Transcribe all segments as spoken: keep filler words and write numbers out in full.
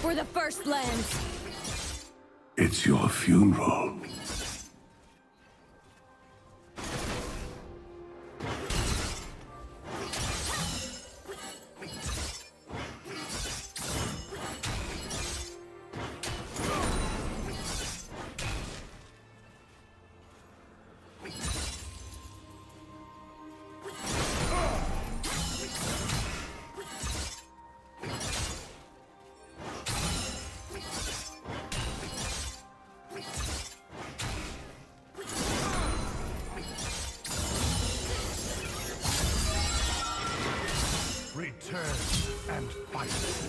For the first lens. It's your funeral. Turn and fight.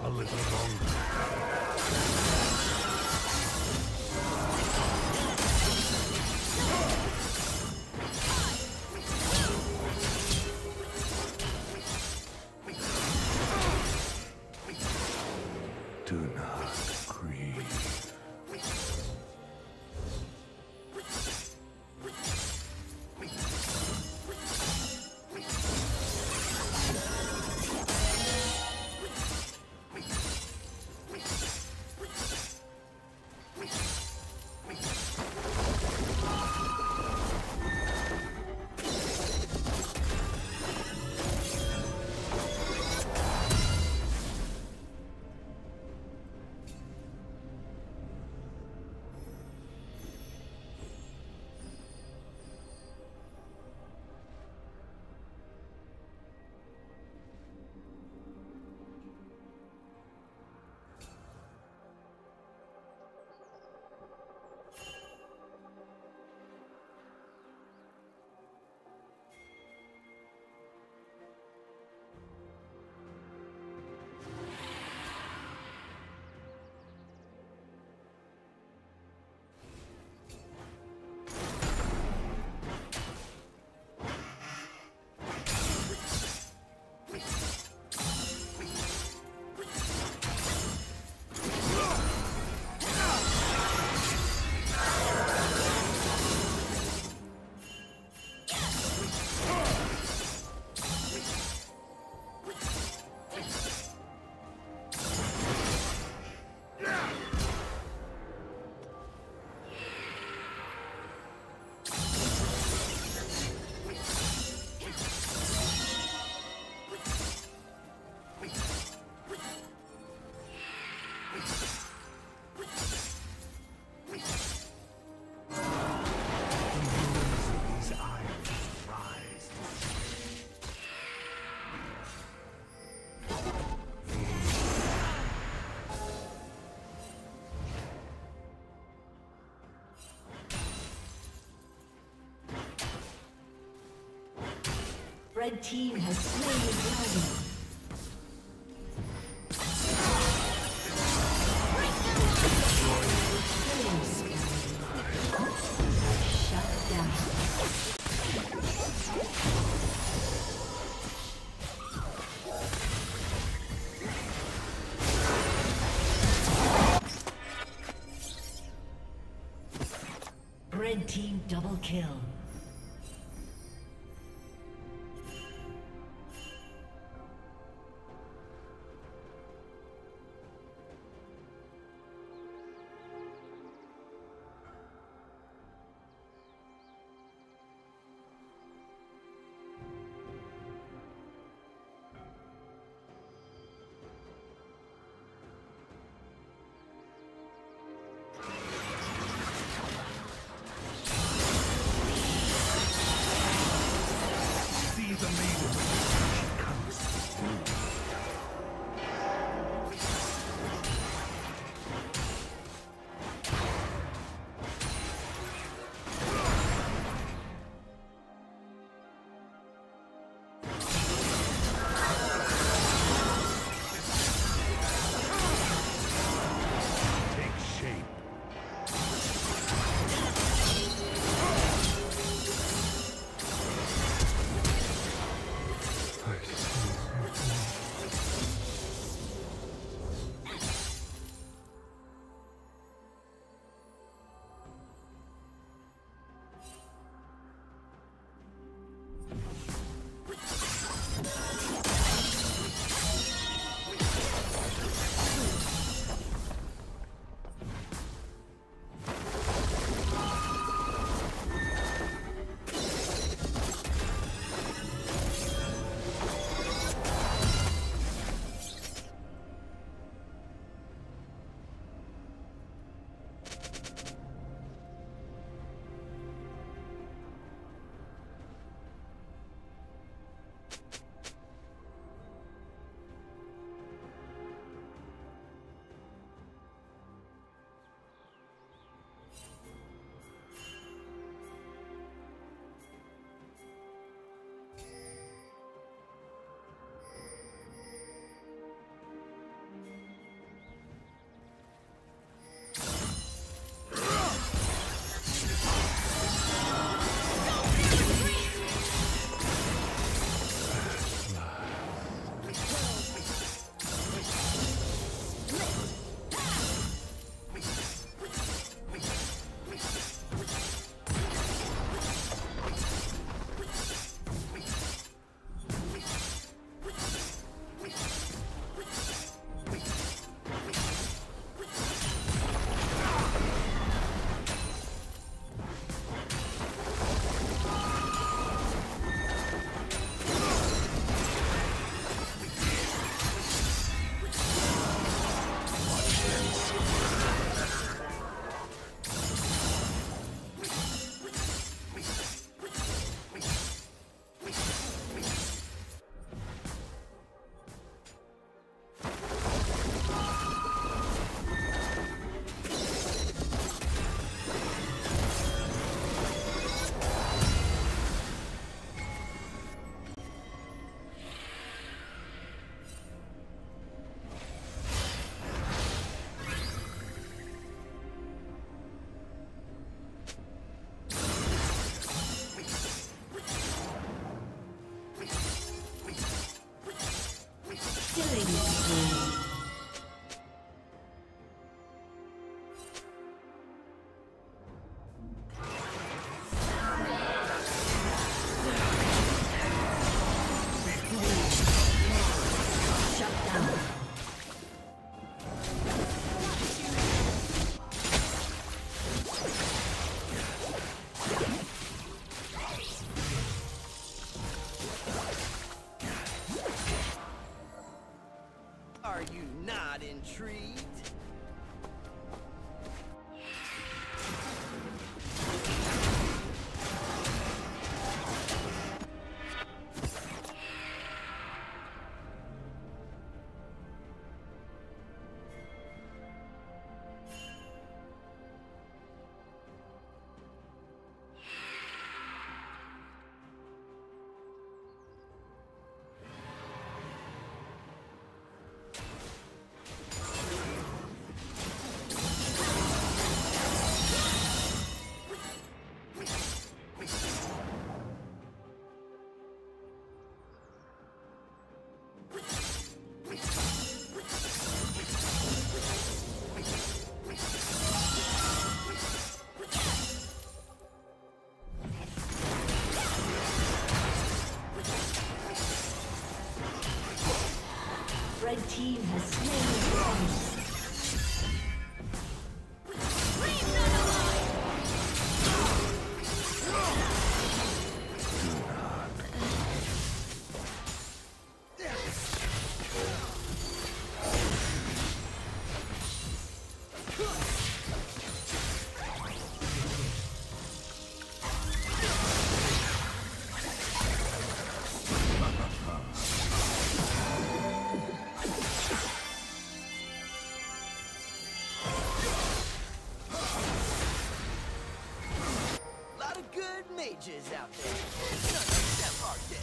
A little longer. The red team has slain the dragon. Red team double kill. team has slain the out there. None of them are dead.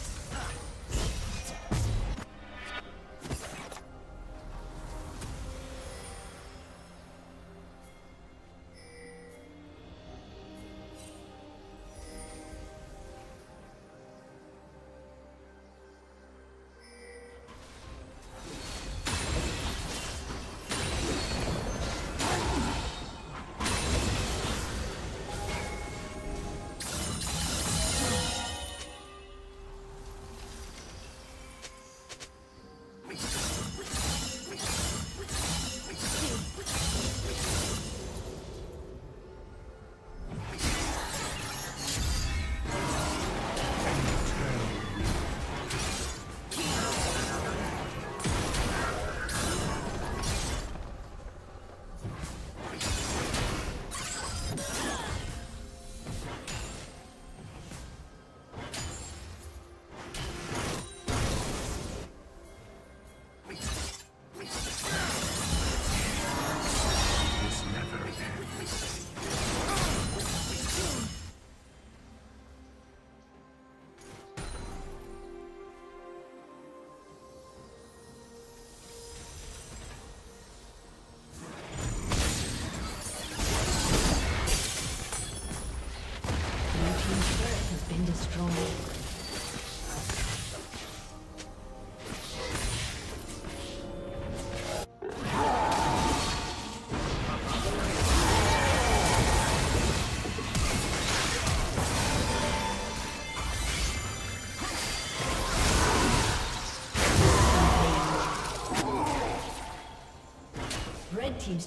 Team's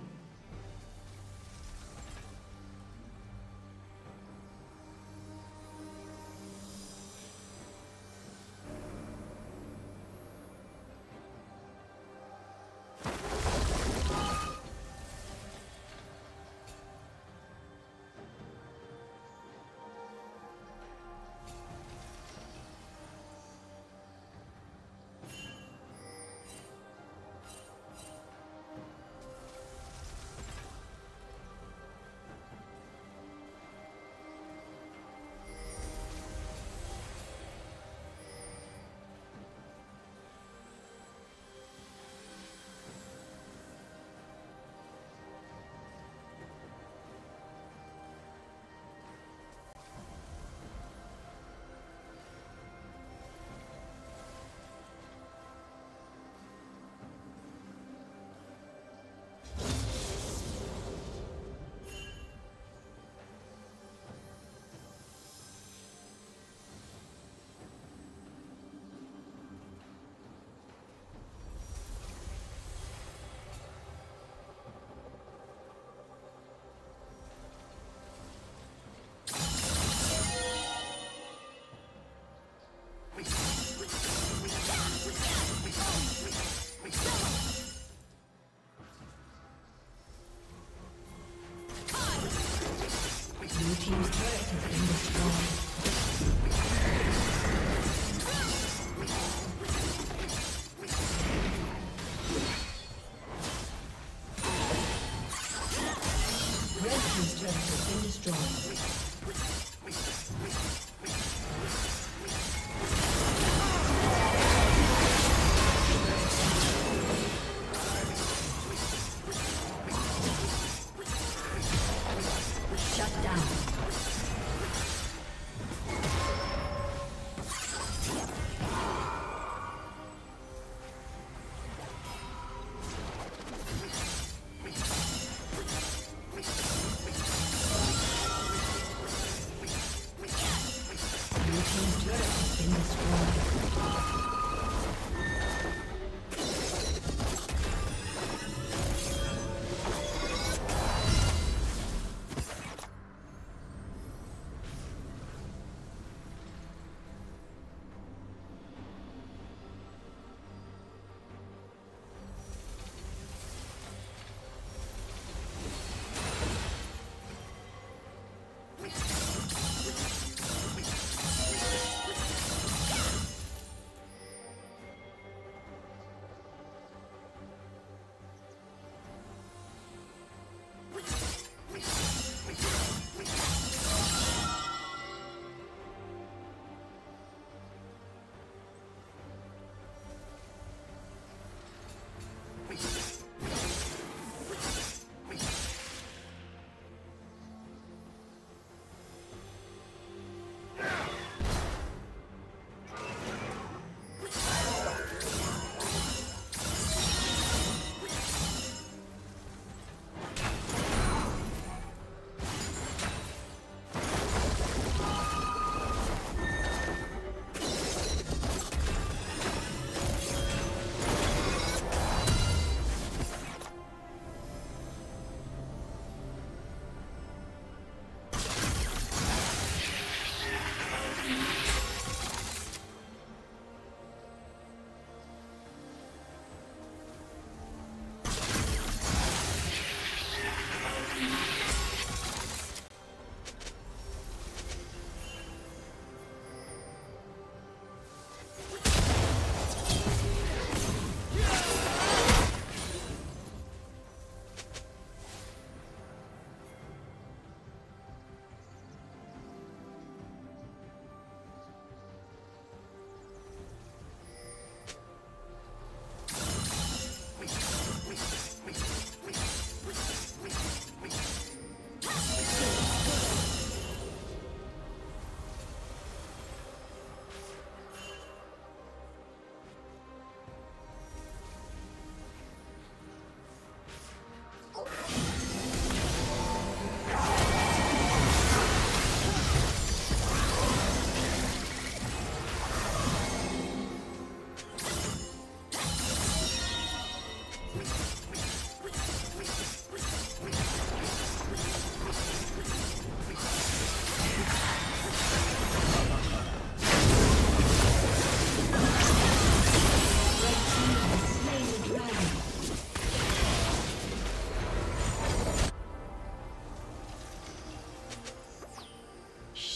Team's turret has been destroyed. Red team's turret has been destroyed.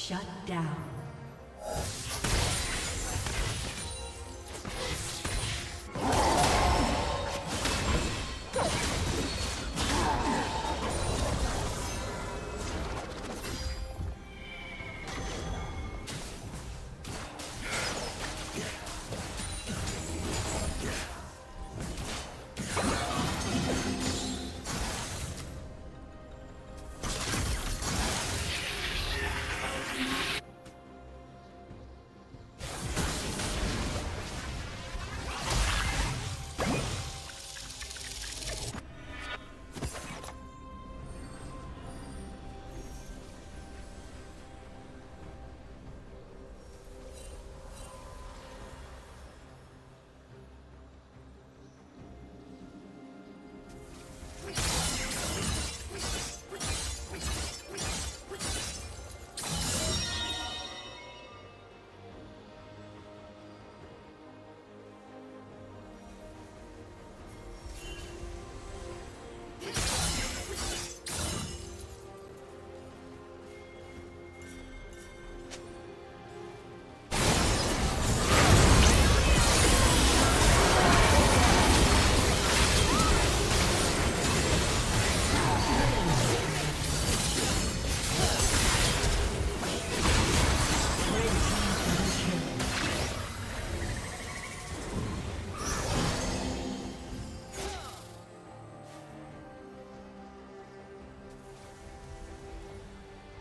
Shut down.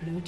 Blue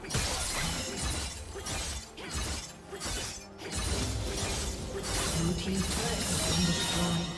Blue team's turret has been destroyed.